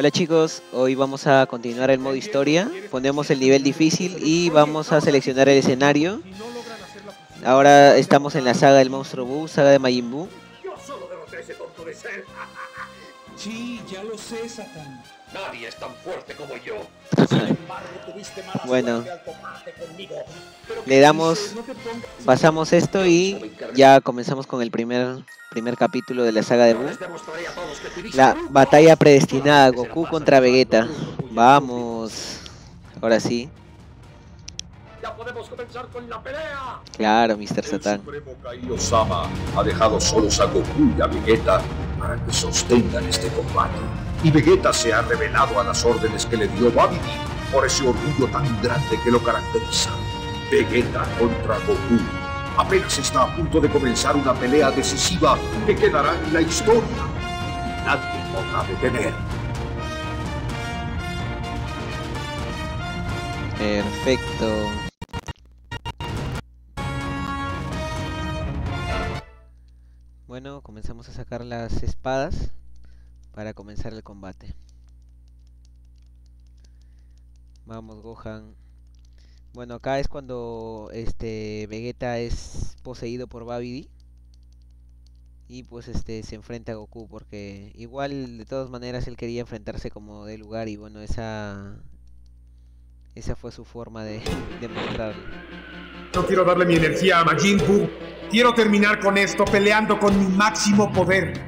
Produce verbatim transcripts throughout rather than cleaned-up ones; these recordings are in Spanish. Hola chicos, hoy vamos a continuar el modo historia. Ponemos el nivel difícil y vamos a seleccionar el escenario. Ahora estamos en la saga del monstruo Buu, saga de Majin Buu. Yo solo derroté ese tonto de ser. Sí, ya lo sé, Satan. Nadie es tan fuerte como yo. Bueno, le damos, pasamos esto y ya comenzamos con el primer primer capítulo de la saga de Buu. La batalla predestinada, Goku contra Vegeta. Vamos, ahora sí. Ya podemos comenzar con la pelea. Claro, míster Satan. El Supremo Kai Osama ha dejado solos a Goku y a Vegeta para que sostengan este combate. Y Vegeta se ha revelado a las órdenes que le dio Babidi por ese orgullo tan grande que lo caracteriza. Vegeta contra Goku. Apenas está a punto de comenzar una pelea decisiva que quedará en la historia. Nadie podrá detener. Perfecto. Bueno, comenzamos a sacar las espadas para comenzar el combate. Vamos, Gohan. Bueno, acá es cuando este Vegeta es poseído por Babidi y pues este se enfrenta a Goku, porque igual de todas maneras él quería enfrentarse como de lugar, y bueno, esa esa fue su forma de demostrarlo. Yo quiero darle mi energía a Majin Buu. Quiero terminar con esto peleando con mi máximo poder.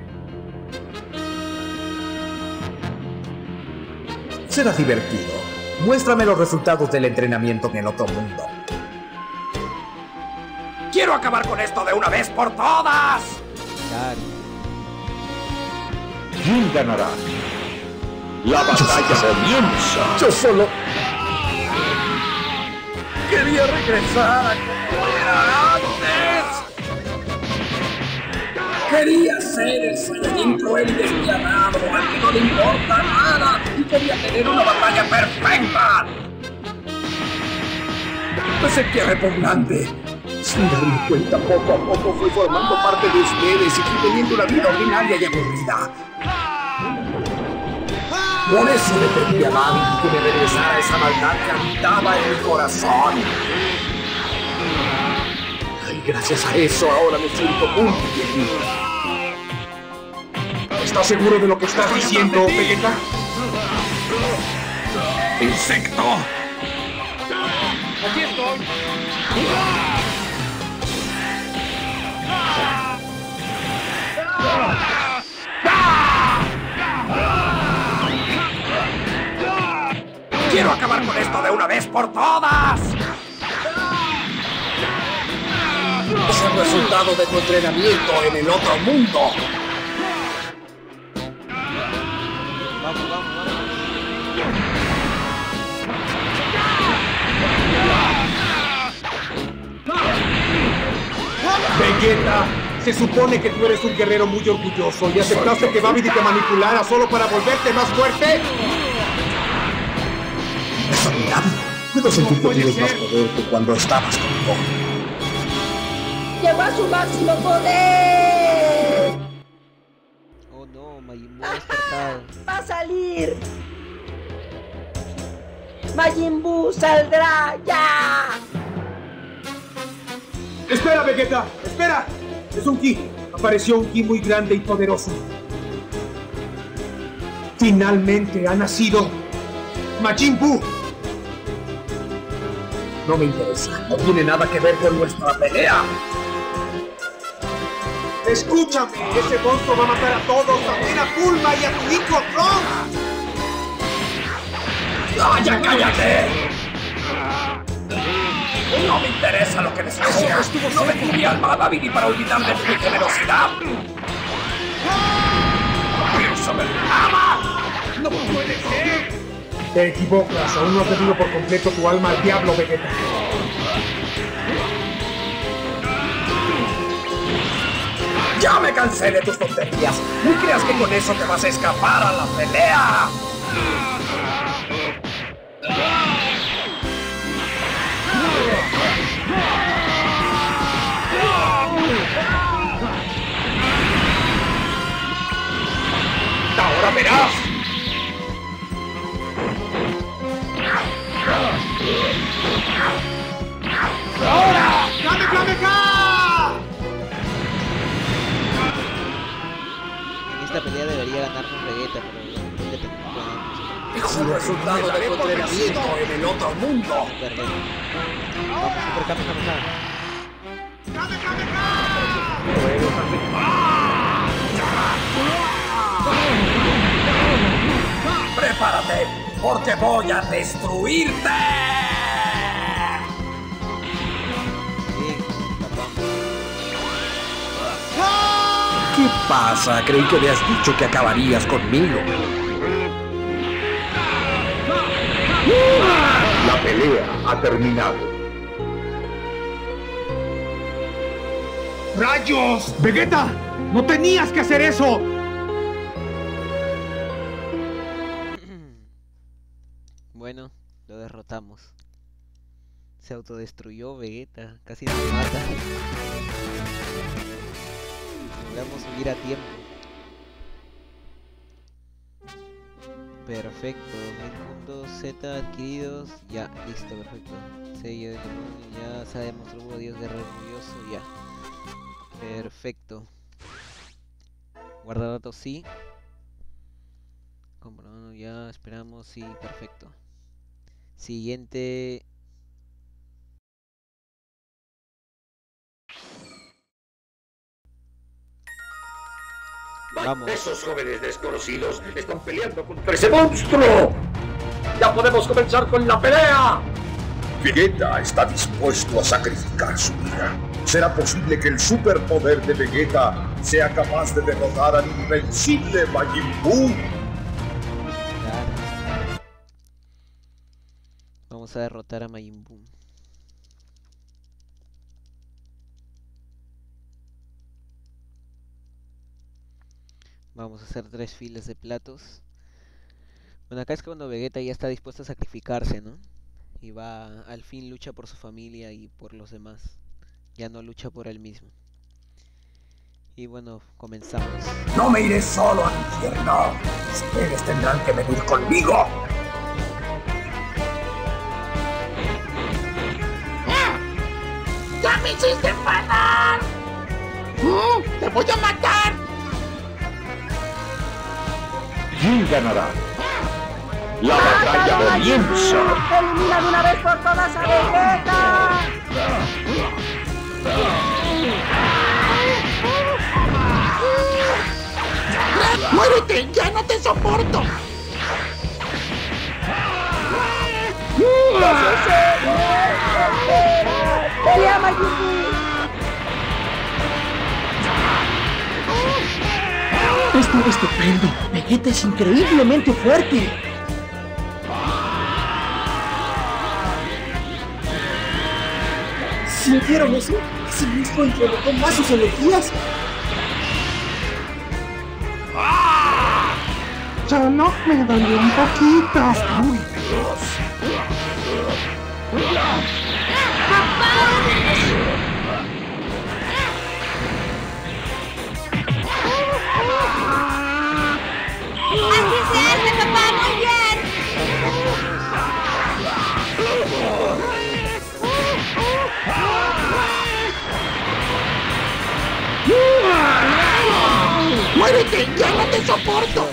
Será divertido. Muéstrame los resultados del entrenamiento en el otro mundo. ¡Quiero acabar con esto de una vez por todas! ¿Quién ganará? La batalla comienza. Yo solo... ¡Quería regresar a como era antes! Quería ser el Saiyajin cruel y despiadado, al que no le importa nada, y quería tener una batalla perfecta. Me sentía repugnante. Sin darme cuenta, poco a poco fui formando parte de ustedes y fui teniendo una vida ordinaria y aburrida. Por eso le pedí a Babidi que me regresara esa maldad que habitaba en mi corazón. Gracias a eso ahora me siento muy bien. ¿Estás seguro de lo que estás diciendo, Vegeta? ¡Insecto! ¡Aquí estoy! ¡Quiero acabar con esto de una vez por todas! Es el resultado de tu entrenamiento en el otro mundo. Vamos, vamos, vamos. Vegeta, se supone que tú eres un guerrero muy orgulloso y aceptaste que Babidi te manipulara solo para volverte más fuerte. Es admirable. Puedo sentir que tienes más poder que cuando estabas conmigo. ¡Llegó a su máximo poder! ¡Oh no! Majin Buu despertado. ¡Va a salir! ¡Majin Buu saldrá ya! ¡Espera, Vegeta! ¡Espera! Es un ki. Apareció un ki muy grande y poderoso. ¡Finalmente ha nacido Majin Buu! No me interesa. No tiene nada que ver con nuestra pelea. ¡Escúchame! ¡Ese monstruo va a matar a todos! ¡También a Bulma y a tu hijo Trunks! ¡Vaya, cállate! ¡No me interesa lo que les hacía! ¡No me cubrí al Babidi para olvidar de mi generosidad! ¡Piénsame! ¡Ama! ¡No puede ser! Te equivocas. Aún no has vendido por completo tu alma al diablo, Vegeta. ¡Ya me cansé de tus tonterías! ¿No creas que con eso te vas a escapar a la pelea? ¡Ahora verás! esta pelea debería ganar con Vegeta, pero depende de... ¡Es un resultado de empoderamiento en el otro mundo! Perfecto. Vamos, super Kame Kame Kame. ¡Kame Kame Kame! ¡Prepárate, porque voy a destruirte! ¿Qué pasa? Creí que habías dicho que acabarías conmigo. La pelea ha terminado. ¡Rayos! ¡Vegeta! ¡No tenías que hacer eso! Bueno, lo derrotamos. Se autodestruyó Vegeta. Casi nos mata. Podemos huir a tiempo. Perfecto. El mundo Z adquiridos. Ya, listo, perfecto. Sello de demonio. Ya se ha demostrado Dios guerrero orgulloso. Ya. Perfecto. Guardadatos, sí. Comprobando, ya esperamos. Sí, perfecto. Siguiente. Vamos. Esos jóvenes desconocidos están peleando contra ese monstruo. Ya podemos comenzar con la pelea. Vegeta está dispuesto a sacrificar su vida. ¿Será posible que el superpoder de Vegeta sea capaz de derrotar al invencible Majin Buu? Claro. Vamos a derrotar a Majin Buu. Vamos a hacer tres filas de platos. Bueno, acá es cuando Vegeta ya está dispuesto a sacrificarse, ¿no? Y va, al fin lucha por su familia y por los demás. Ya no lucha por él mismo. Y bueno, comenzamos. ¡No me iré solo al infierno! ¡Ustedes tendrán que venir conmigo! ¡Ah! ¡Ya me hiciste enfadar! ¡Oh! ¡Te voy a matar! ¿Quién ganará? ¡La batalla comienza! ¡Elimina de una vez por todas a Vegeta! ¡Muérete! ¡Ya no te soporto! ¡Pelea, Majin Buu! Esto es estupendo. Vegeta es increíblemente fuerte. ¿Sintieron eso? Ese mismo incrementó más sus energías. Ya no me dolió un poquito. ¡Uy, Dios! ¡Papá! ¡Así se hace, papá! ¡Muy bien! ¡Muérete! ¡Ya no te soporto!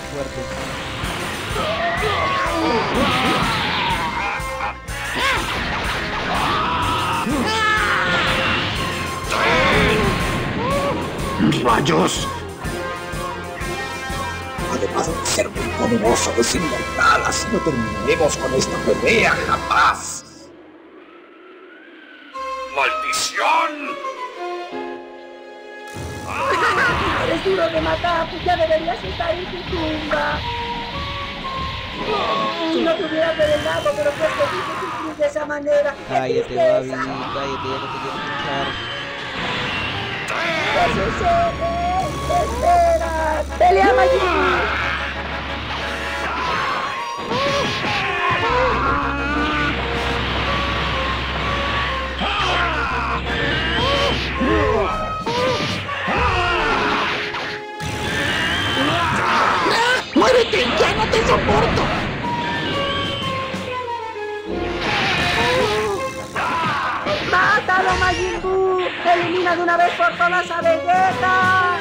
¡Rayos! Además de ser muy poderoso, es inmortal, así no terminemos con esta pelea jamás. ¡Maldición! Eres duro de matar, pues ya deberías estar en tu tumba. Si no te hubieras revelado, pero ¿por qué dices de esa manera? Cállate, Babi, cállate, ya no te quiero escuchar. ¡Eso somos! ¡Espera! ¡Pelea, Majin Buu! ¡Muérete! ¡Ya no te soporto! ¡Mátalo, Majin Buu! ¡Elimina de una vez por todas a Vegeta!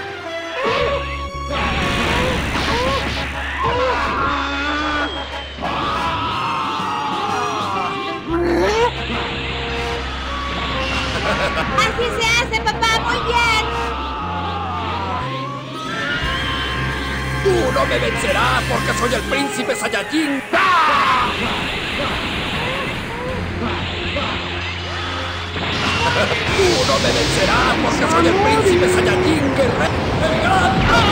no me vencerá porque soy el príncipe Saiyajin. ¡Ah! Tú no me vencerás porque soy el príncipe Saiyajin guerrero. ¡Ah!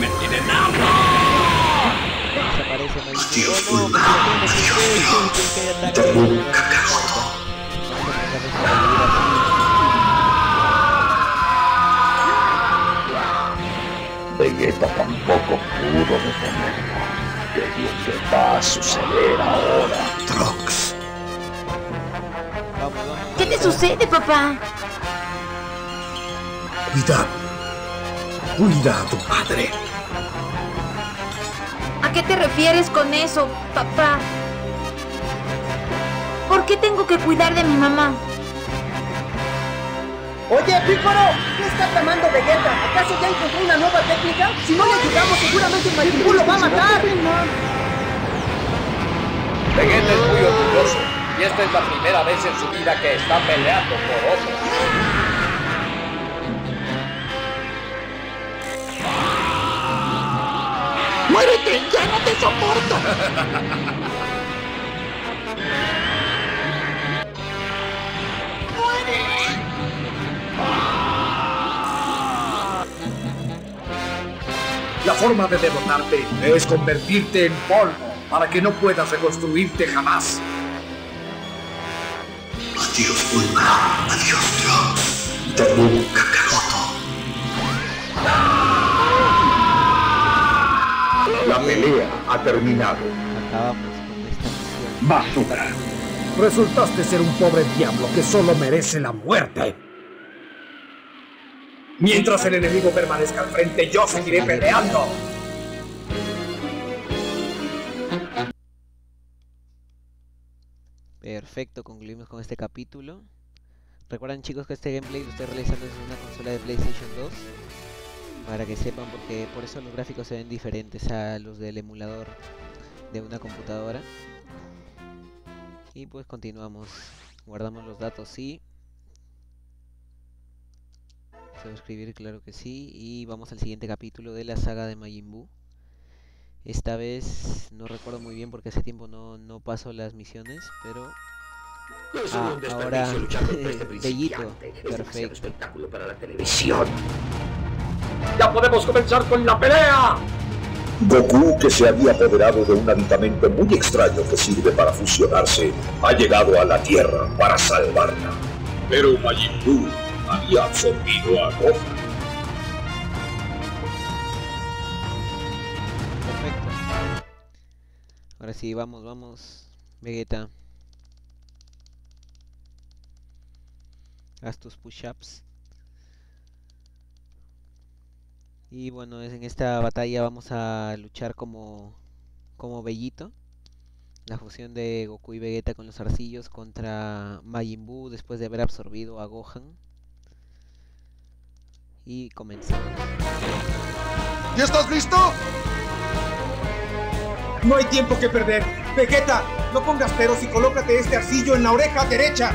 ¡Me tienen agua! Dios mío, Dios mío, Vegeta tampoco pudo detenerlo. ¿Qué es lo que va a suceder ahora, Trunks? ¿Qué te sucede, papá? Cuida, cuida a tu padre. ¿Qué te refieres con eso, papá? ¿Por qué tengo que cuidar de mi mamá? Oye, Piccolo, ¿qué está tramando Vegeta? ¿Acaso ya encontró una nueva técnica? Si no le ayudamos, seguramente el Majin Buu lo va a matar. Vegeta es muy orgulloso, y esta es la primera vez en su vida que está peleando por otros. ¡Muérete! ¡Ya no te soporto! ¡Muere! La forma de derrotarte es convertirte en polvo para que no puedas reconstruirte jamás. Adiós, Bulma. Adiós, Dios. Te amo, Kakaroto. La pelea ha terminado. Acabamos con esta misión. Basura. Resultaste ser un pobre diablo que solo merece la muerte. Mientras el enemigo permanezca al frente, yo seguiré peleando. Perfecto, concluimos con este capítulo. Recuerden, chicos, que este gameplay lo estoy realizando desde una consola de PlayStation dos. Para que sepan, porque por eso los gráficos se ven diferentes a los del emulador de una computadora. Y pues continuamos, guardamos los datos, sí. Suscribir, claro que sí. Y vamos al siguiente capítulo de la saga de Majin Buu. Esta vez no recuerdo muy bien porque hace tiempo no, no paso las misiones, pero... Ah, ahora... Bellito, perfecto. Espectáculo para la televisión. ¡Ya podemos comenzar con la pelea! Goku, que se había apoderado de un aditamento muy extraño que sirve para fusionarse, ha llegado a la Tierra para salvarla. Pero Majin Buu había absorbido a Goku. Perfecto. Ahora sí, vamos, vamos, Vegeta. Haz tus push-ups. Y bueno, en esta batalla vamos a luchar como, como Bellito. La fusión de Goku y Vegeta con los arcillos contra Majin Buu después de haber absorbido a Gohan. Y comenzamos. ¿Ya estás listo? No hay tiempo que perder. Vegeta, no pongas peros y colócate este arcillo en la oreja derecha.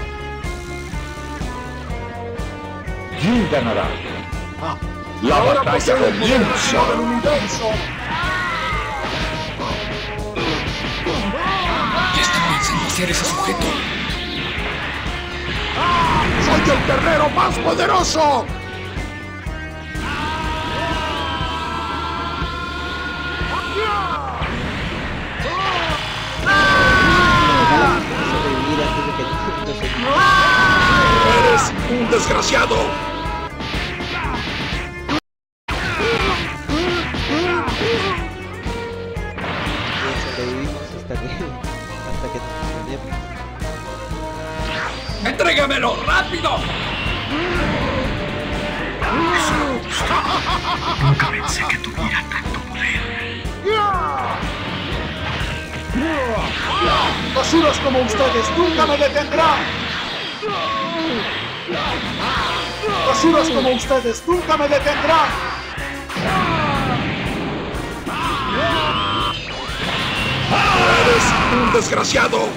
¿Quién ganará? Ah. La ahora batalla comienza. ¿Qué está pensando hacer ese sujeto? ¡Ah! ¡Soy el guerrero más poderoso! ¡Eres un desgraciado! ¡Entrégamelo rápido! Nunca pensé que tuviera tanto poder. ¡Basuros como ustedes nunca me detendrán! ¡Basuros como ustedes nunca me detendrán! ¡Eres un desgraciado!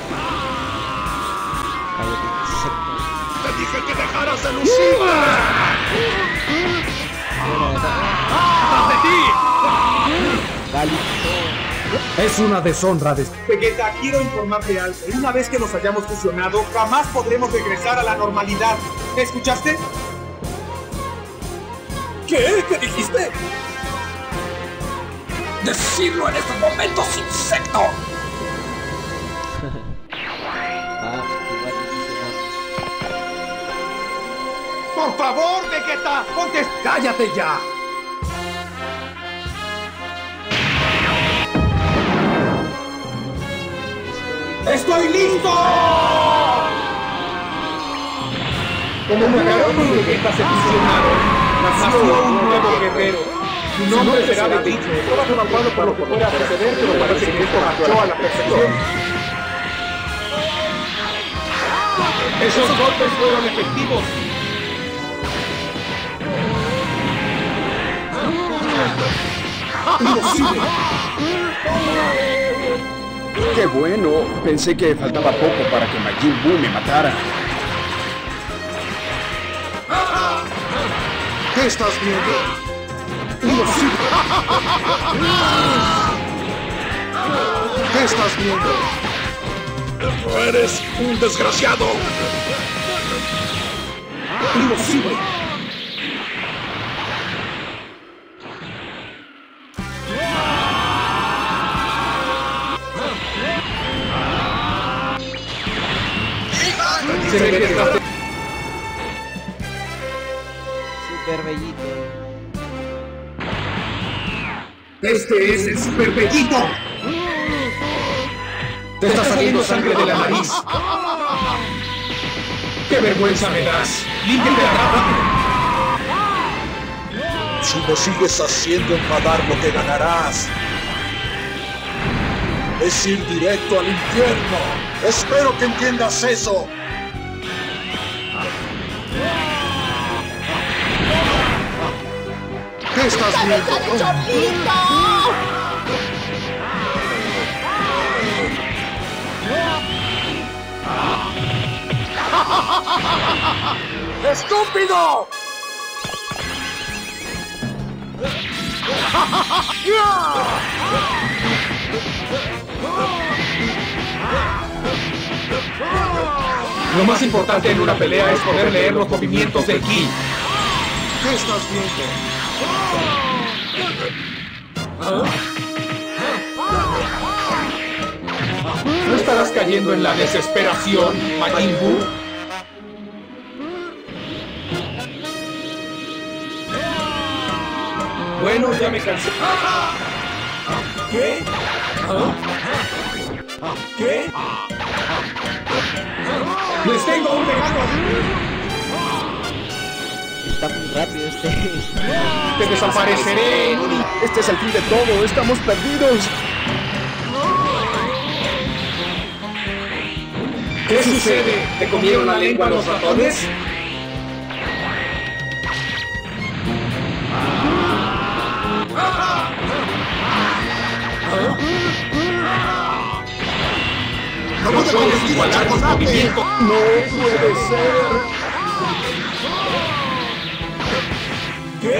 dije que dejaras a Lucina. ¡Ah! ¡De ti! Dale. Es una deshonra de... Vegeta, quiero informarte algo. Una vez que nos hayamos fusionado, jamás podremos regresar a la normalidad. ¿Escuchaste? ¿Qué? ¿Qué dijiste? ¡Decidlo en estos momentos, insecto! ¡Por favor, Vegeta! ¡Contest... ¡Cállate ya! ¡Estoy listo! Como Macarón y Vegeta se fusionaron, nació un nuevo guerrero. Su nombre no será de dicho, solo se evacuado por lo que pueda preceder, pero parece que esto marchó a la perfección. Esos golpes fueron efectivos. ¡Qué bueno! Pensé que faltaba poco para que Majin Buu me matara. ¿Qué estás viendo? ¿Qué estás viendo? ¡Eres un desgraciado! ¡Imposible! Se me quedó super bellito. ¡Este es el Super Vegito! ¡Te está saliendo sangre de la nariz! ¡Qué vergüenza me das! ¡Límpiate la rápido! Si lo sigues haciendo enfadar, lo que ganarás es ir directo al infierno. ¡Espero que entiendas eso! ¿Qué estás viendo? ¡Estúpido! Lo más importante en una pelea es poder leer los movimientos del ki. ¿Qué estás viendo? ¿No estarás cayendo en la desesperación, Majin Buu? Bueno, ya me cansé. ¿Qué? ¿Qué? ¡Les tengo un regalo! Está muy rápido este. ¡Te desapareceré! Este es el fin de todo, estamos perdidos. ¿Qué sucede? ¿Te comieron la lengua los ratones? ¿Cómo te puedes igualar con movimiento? No puede ser. ¿Qué?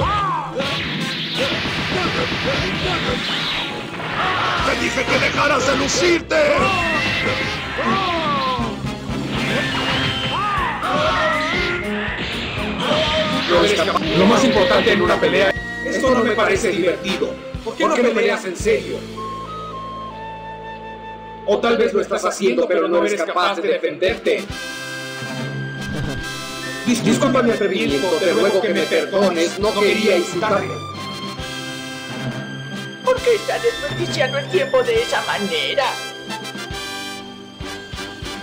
¡Te dije que dejaras de lucirte! Lo más importante en una pelea... Esto no me parece divertido. ¿Por qué no me peleas en serio? O tal vez lo estás haciendo, pero no eres capaz de defenderte. Disculpa mi atrevimiento, te ruego que me perdones, no quería insultarte. ¿Por qué estás desperdiciando el tiempo de esa manera?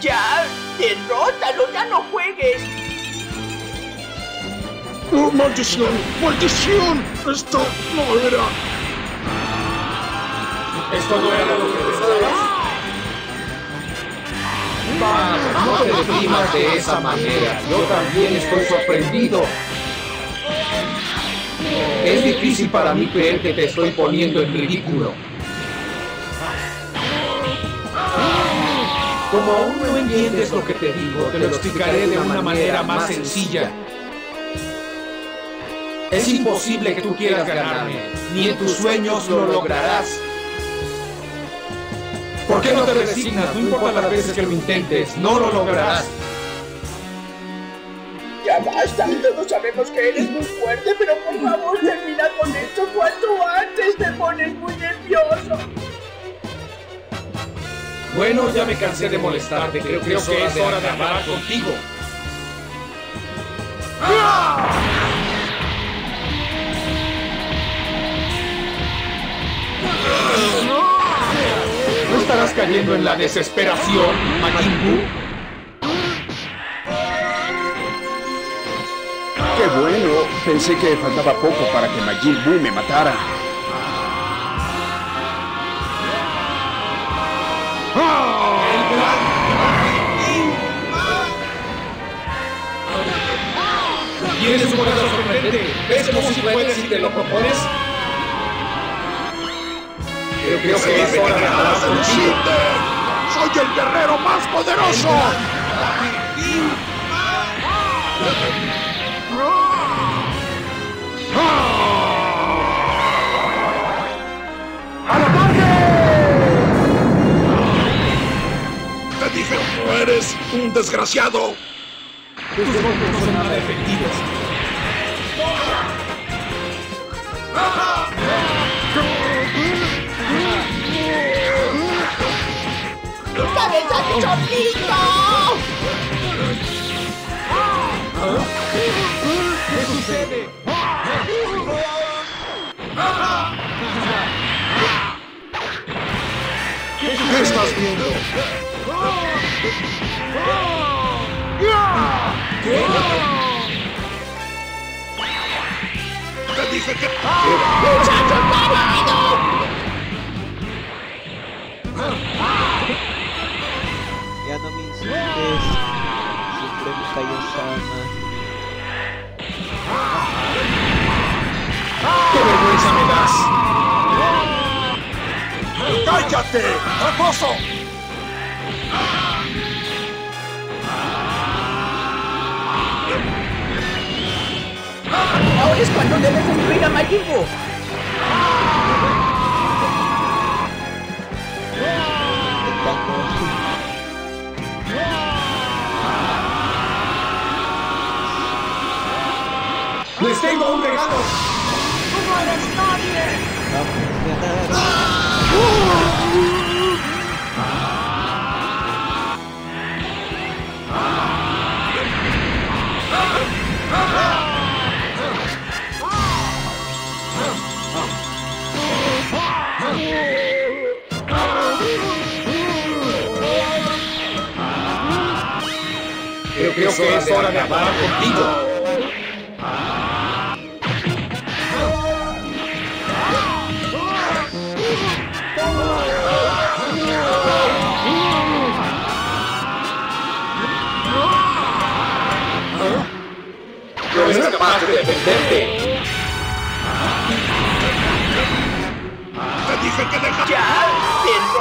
¡Ya! ¡Derrótalo! ¡Ya no juegues! ¡Oh, maldición! ¡Maldición! ¡Esto no era! ¿Esto no era lo que deseabas? No te deprimas de esa manera, yo también estoy sorprendido. Es difícil para mí creer que te estoy poniendo en ridículo. Como aún no entiendes lo que te digo, te lo explicaré de una manera más sencilla. Es imposible que tú quieras ganarme, ni en tus sueños lo lograrás. ¿Por qué no te resignas? No importa las veces que lo intentes, no lo lograrás. Ya basta, todos sabemos que eres muy fuerte, pero por favor termina con esto cuanto antes, te pones muy nervioso. Bueno, ya me cansé de molestarte, creo, creo que es hora de acabar contigo. ¿No estarás cayendo en la desesperación, Majin Buu? ¡Qué bueno! Pensé que faltaba poco para que Majin Buu me matara. Tienes un poder sorprendente. ¿Ves cómo si puedes y te lo propones? Creo, creo que es hora de acabar contigo. ¡Soy el guerrero más poderoso! ¡Al ataque! ¡Te dije que eres un desgraciado! Tus golpes no son nada efectivos. ¡Cabeza de chorlito! ¿Qué sucede? ¿Qué estás viendo? ¿Qué? Te dije que... ¡Muchachos, vámonos! Ya no me insultes, siempre me cayó sana. ¡Qué vergüenza me das! ¡Cállate, tramposo! Ahora es cuando debes destruir a Majin Buu. ¡Les tengo un regalo! ¡Tú no eres nadie! ¡Ah! Creo, creo que es hora de acabar contigo. No eres capaz de defenderte. Te dije que deja... ¡Ya!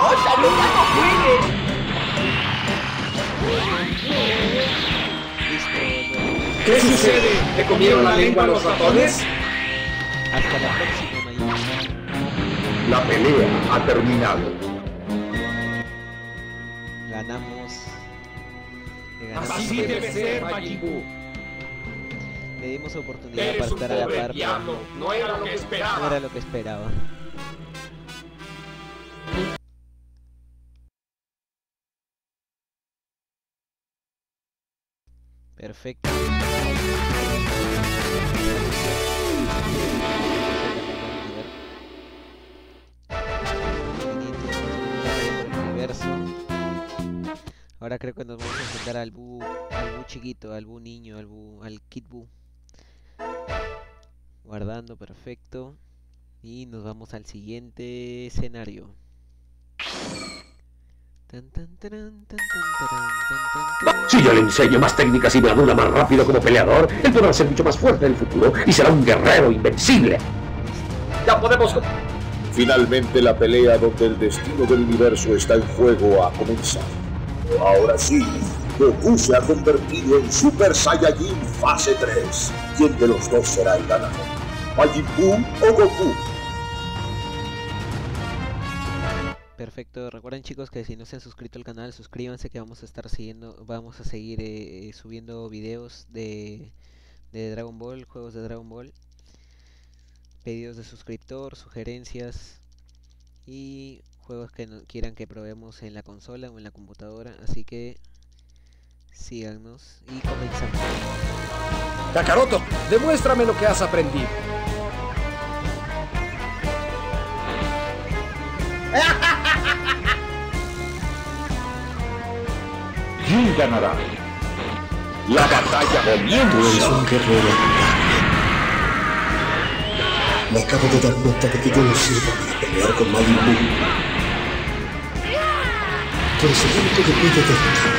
¡Rosa, no ya no juegues! ¿Qué sucede? ¿Te comieron la lengua los ratones? Hasta la próxima, Majin. La pelea ha terminado. Ganamos. Le ganamos. Así debe ser, Majin Buu. Le dimos oportunidad para estar a la par. No era lo que esperaba. No era lo que esperaba. Perfecto. Ahora creo que nos vamos a enfrentar al Buu, al Buu chiquito, al Buu niño, al Buu, al Kid Buu. Guardando, perfecto. Y nos vamos al siguiente escenario. Si yo le enseño más técnicas y me aduna más rápido como peleador, él podrá ser mucho más fuerte en el futuro y será un guerrero invencible. Ya podemos... Finalmente la pelea donde el destino del universo está en juego ha comenzado. Ahora sí, Goku se ha convertido en Super Saiyajin Fase tres. ¿Quién de los dos será el ganador? ¿Majin Buu o Goku? Perfecto, recuerden chicos que si no se han suscrito al canal, suscríbanse que vamos a estar siguiendo, vamos a seguir eh, subiendo videos de, de Dragon Ball, juegos de Dragon Ball, pedidos de suscriptor, sugerencias y juegos que no, quieran que probemos en la consola o en la computadora, así que síganos y comenzamos. Kakaroto, demuéstrame lo que has aprendido. ¿Quién ganará? La batalla comienza. Tú eres un guerrero. Me acabo de dar cuenta de que yo no sirvo para pelear con Majin Buu. Por eso yo te pido derrotarme.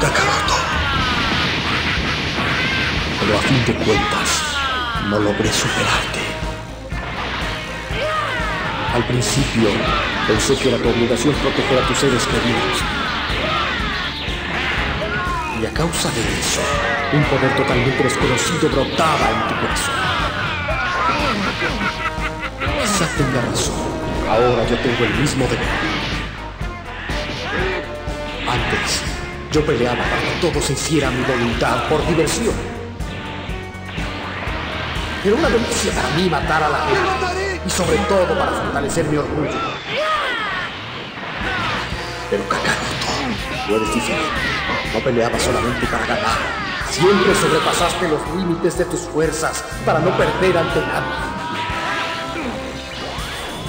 Kakaroto. Pero a fin de cuentas, no logré superarte. Al principio, pensé que era tu obligación proteger a tus seres queridos. Y a causa de eso, un poder totalmente desconocido brotaba en tu corazón. Quizá tenga razón. Ahora yo tengo el mismo deber. Antes, yo peleaba para que todos hicieran mi voluntad por diversión. Era una delicia para mí matar a la gente. Y sobre todo para fortalecer mi orgullo. Pero Kakaroto, tú eres diferente. No peleabas solamente para ganar. Siempre sobrepasaste los límites de tus fuerzas para no perder ante nadie.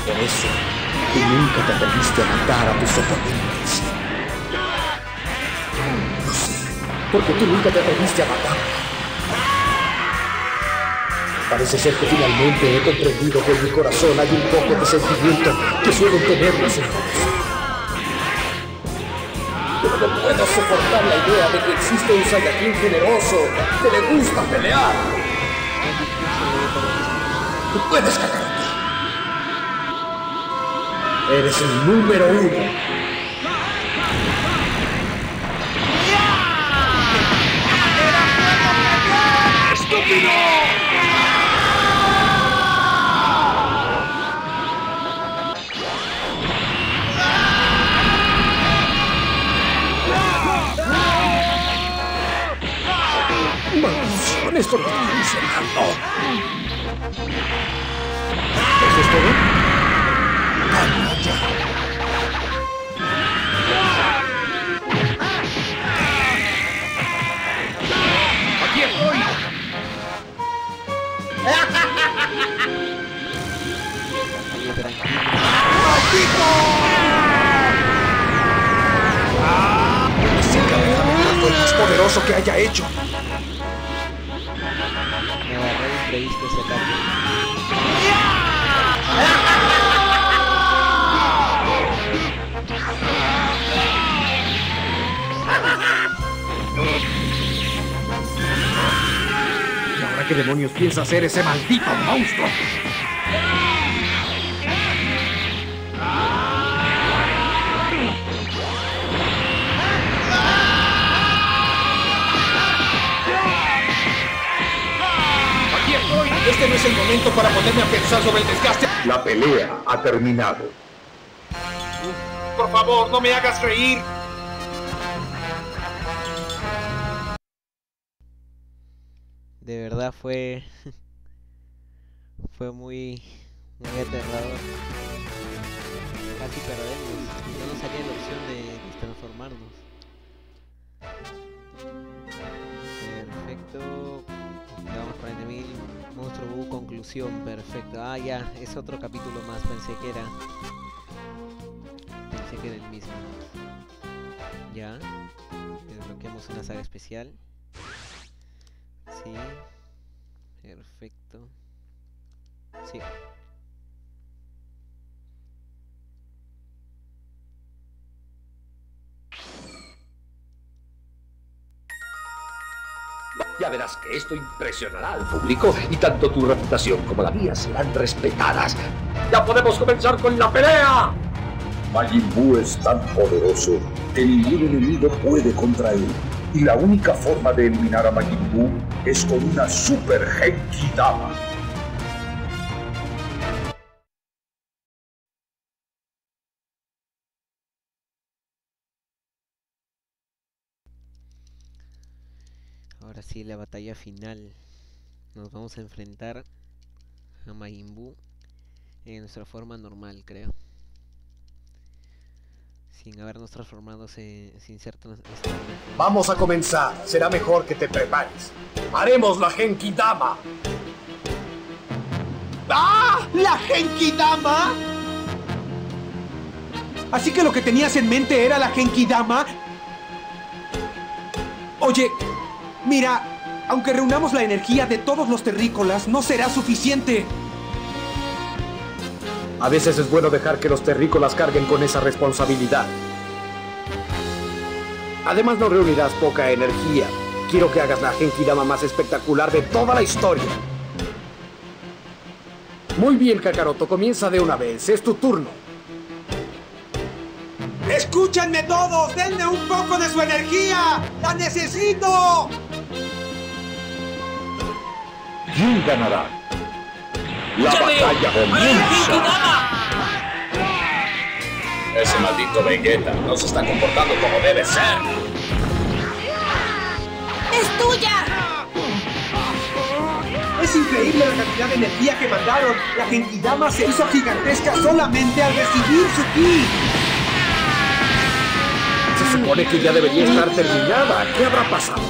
Por eso, tú nunca te atreviste a matar a tus oponentes. No sé, porque tú nunca te atreviste a matar. Parece ser que finalmente he comprendido que en mi corazón hay un poco de sentimiento que suelen tener los hermanos. Pero no puedo soportar la idea de que existe un Saiyajin generoso que le gusta pelear. Tú puedes cagarte. Eres el número uno. ¡Estúpido! ¡Esto no está funcionando! ¿Eso es todo? ¡Vamos ya! ¡Aquí estoy! ¡Maldito! ¡Es el campeonato más poderoso que haya hecho! Me agarré de imprevisto ese ataque. ¿Y ahora qué demonios piensa hacer ese maldito monstruo? Este no es el momento para ponerme a pensar sobre el desgaste. La pelea ha terminado. Por favor, no me hagas reír. De verdad fue... fue muy... muy aterrador. Casi perdemos. No nos salía la opción de transformarnos. Perfecto. Vamos cuarenta mil. Monstruo Buu, conclusión, perfecto. Ah, ya, es otro capítulo más, pensé que era... Pensé que era el mismo. Ya. Desbloqueamos una saga especial. Sí. Perfecto. Sí. Ya verás que esto impresionará al público y tanto tu reputación como la mía serán respetadas. ¡Ya podemos comenzar con la pelea! Majin Buu es tan poderoso que ningún enemigo puede contra él. Y la única forma de eliminar a Majin Buu es con una Super Genki Dama. Ahora sí, la batalla final. Nos vamos a enfrentar a Majin Buu en nuestra forma normal, creo. Sin habernos transformado, se, sin ser transformado. Vamos a comenzar. Será mejor que te prepares. ¡Haremos la Genki Dama! ¡Ah! ¡La Genki Dama! Así que lo que tenías en mente era la Genki Dama. Oye, mira, aunque reunamos la energía de todos los terrícolas, no será suficiente. A veces es bueno dejar que los terrícolas carguen con esa responsabilidad. Además, no reunirás poca energía. Quiero que hagas la Genki Dama más espectacular de toda la historia. Muy bien, Kakaroto, comienza de una vez. Es tu turno. ¡Escúchenme todos! ¡Denme un poco de su energía! ¡La necesito! ¿Quién ganará? ¡La batalla comienza! Ese maldito Vegeta no se está comportando como debe ser. ¡Es tuya! Es increíble la cantidad de energía que mandaron. La Genki Dama se hizo gigantesca solamente al recibir su ki. Se supone que ya debería estar terminada. ¿Qué habrá pasado?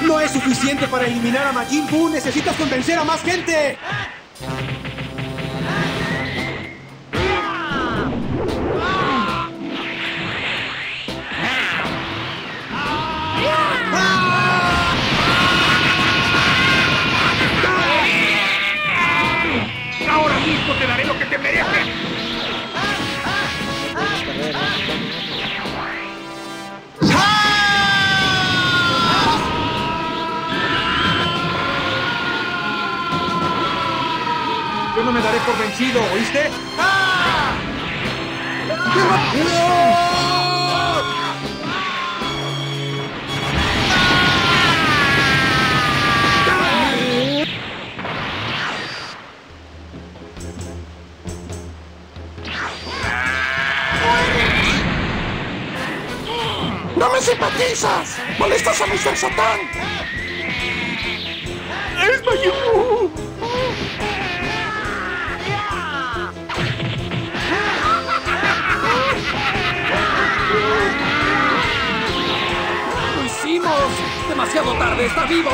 No es suficiente para eliminar a Majin Buu. Necesitas convencer a más gente. Ahora mismo te daré lo que te mereces. Yo no me daré por vencido, ¿oíste? ¡Ah! ¡No me simpatizas! ¡Molestas a mister Satán! ¡Es Majin Buu! ¡Demasiado tarde! ¡Está vivo!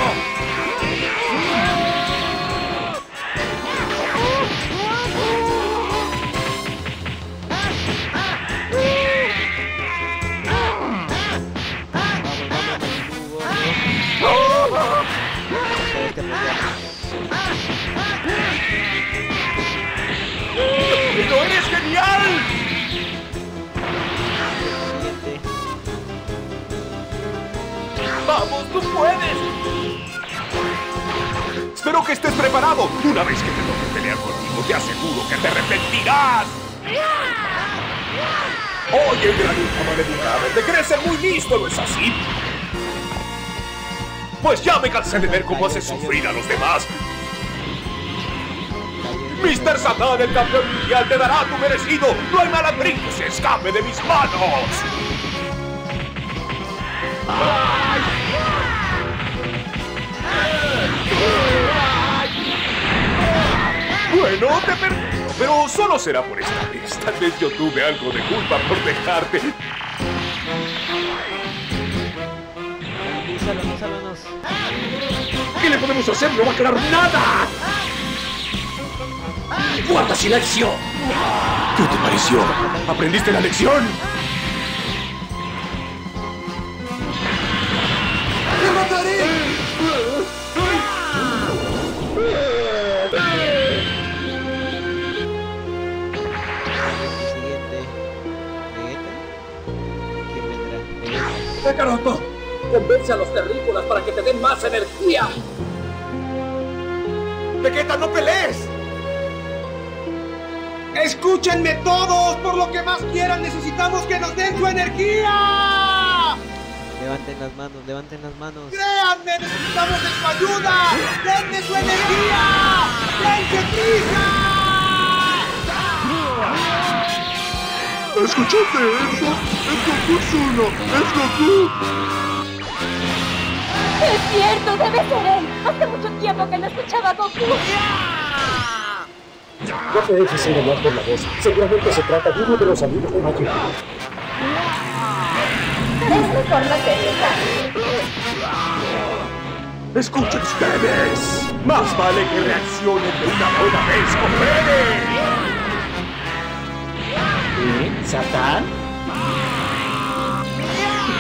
¡No eres genial! ¡Vamos, tú puedes! Espero que estés preparado. Una vez que te toque pelear conmigo, te aseguro que te arrepentirás. Oye, granito maleducado, te crees muy listo, ¿no es así? Pues ya me cansé de ver cómo haces sufrir a los demás. mister Satán, el campeón mundial, te dará tu merecido. No hay malandrín que se escape de mis manos. ¡Ay! Bueno, te perdí, pero solo será por esta vez. Tal vez yo tuve algo de culpa por dejarte. ¿Qué le podemos hacer? ¡No va a quedar nada! ¡Guarda silencio! ¿Qué te pareció? ¿Aprendiste la lección? ¡Kakaroto! ¡Convence a los terrícolas para que te den más energía! ¡Vegeta, no pelees! Escúchenme todos, por lo que más quieran, necesitamos que nos den su energía. Levanten las manos, levanten las manos. Créanme, necesitamos de su ayuda. Denme su energía. Dense prisa. ¿Escuchaste eso? Es Goku uno, es Goku. ¡Es cierto! ¡Debe ser él! ¡Hace mucho tiempo que no escuchaba a Goku! No te dejes engañar por la voz. Seguramente se trata de uno de los amigos de Majin. Es mejor no te dejes. ¡Escuchen ustedes! ¡Más vale que reaccionen de una buena vez con Freddy! ¿Eh? ¿Satán?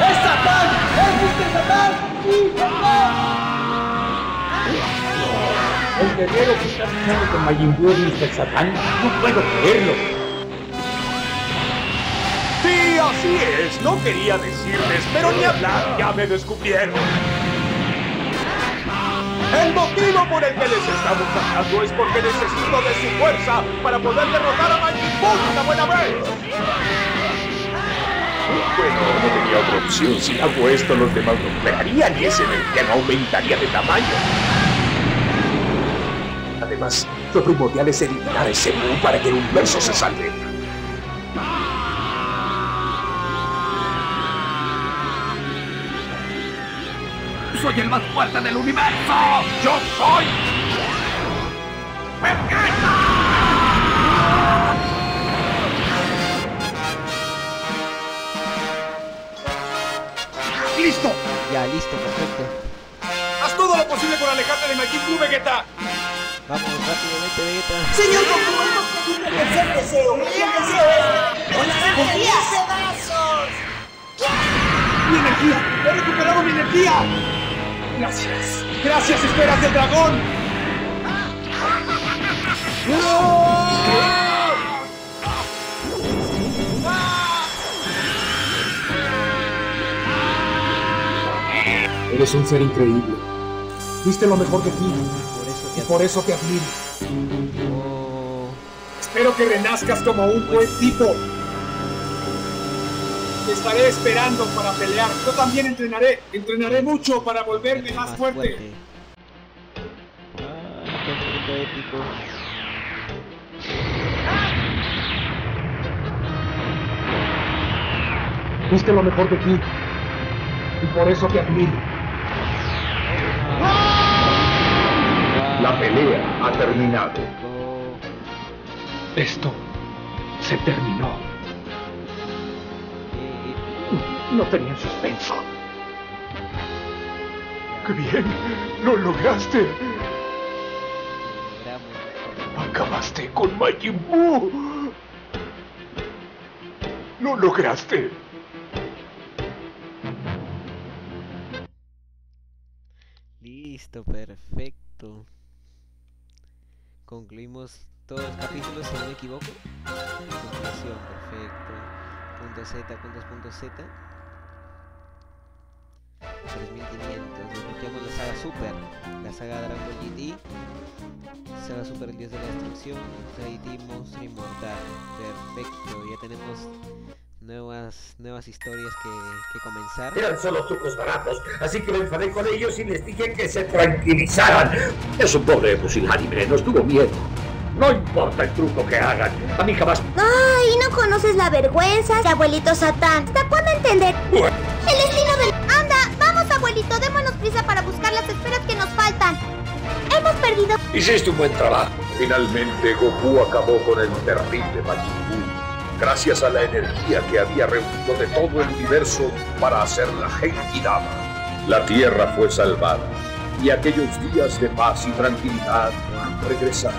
¡Es Satán! ¡Es mister Satán! El guerrero que está luchando con Majin Buu es mister Satán. No puedo creerlo. Sí, así es. No quería decirles, pero ni hablar. Ya me descubrieron. El motivo por el que les estamos sacando es porque necesito de su fuerza para poder derrotar a Majin Buu una buena vez. Bueno, no tenía otra opción. Si hago esto, los demás no pegarían y ese villano aumentaría de tamaño. Además, lo primordial es eliminar ese Buu para que el universo se salve. ¡Soy el más fuerte del universo! ¡Yo soy! ¡Vegeta! ¡Listo! Ya, listo, perfecto. ¡Haz todo lo posible por alejarte de Majin Buu, Vegeta! Vamos, rápidamente, Vegeta. ¡Señor Goku, hemos pedido el tercer deseo! ¡Mi tercer deseo es... ¡Con la energía de brazos! ¡Mi energía! ¡He recuperado mi energía! ¡Gracias! ¡Gracias, esferas del dragón! ¡No! Eres un ser increíble. Viste lo mejor de ti. Y por eso te admiro. Oh. Espero que renazcas como un buen tipo. Te estaré esperando para pelear. Yo también entrenaré. Entrenaré mucho para volverme más, más fuerte. fuerte. Ah, qué épico. Viste lo mejor de ti. Y por eso te admiro. La pelea ha terminado. Esto se terminó. No tenían suspenso. ¡Qué bien! ¡Lo lograste! ¡Acabaste con Majin Buu! ¡Lo lograste! Listo, perfecto. Concluimos todos los capítulos, si no me equivoco. Conclusión, perfecto. Punto Z con dos punto Z. tres mil quinientos. Desbloqueamos la saga Super. La saga Dragon Ball G T. Saga Super, el dios de la destrucción. G T, monstruo inmortal. Perfecto. Ya tenemos nuevas nuevas historias que, que comenzar. Eran solo trucos baratos, así que me enfadé con ellos y les dije que se tranquilizaran. Es un pobre pusilánime, nos tuvo miedo. No importa el truco que hagan, a mí jamás... ¡Ay! No conoces la vergüenza de abuelito Satán. ¿Hasta cuándo entender? Bueno. El destino del... ¡Anda! ¡Vamos, abuelito! Démonos prisa para buscar las esferas que nos faltan. ¡Hemos perdido! Hiciste un buen trabajo. Finalmente Goku acabó con el terrible Majin Buu. Gracias a la energía que había reunido de todo el universo para hacer la Genki Dama, la Tierra fue salvada y aquellos días de paz y tranquilidad han regresado.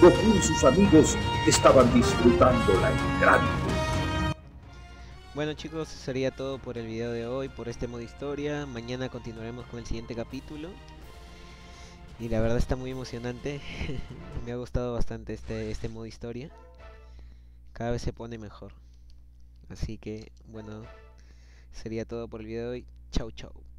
Goku y sus amigos estaban disfrutando la ingratitud. Bueno chicos, eso sería todo por el video de hoy, por este modo historia. Mañana continuaremos con el siguiente capítulo. Y la verdad está muy emocionante. Me ha gustado bastante este, este modo historia. Cada vez se pone mejor. Así que, bueno, sería todo por el video de hoy. Chau, chau.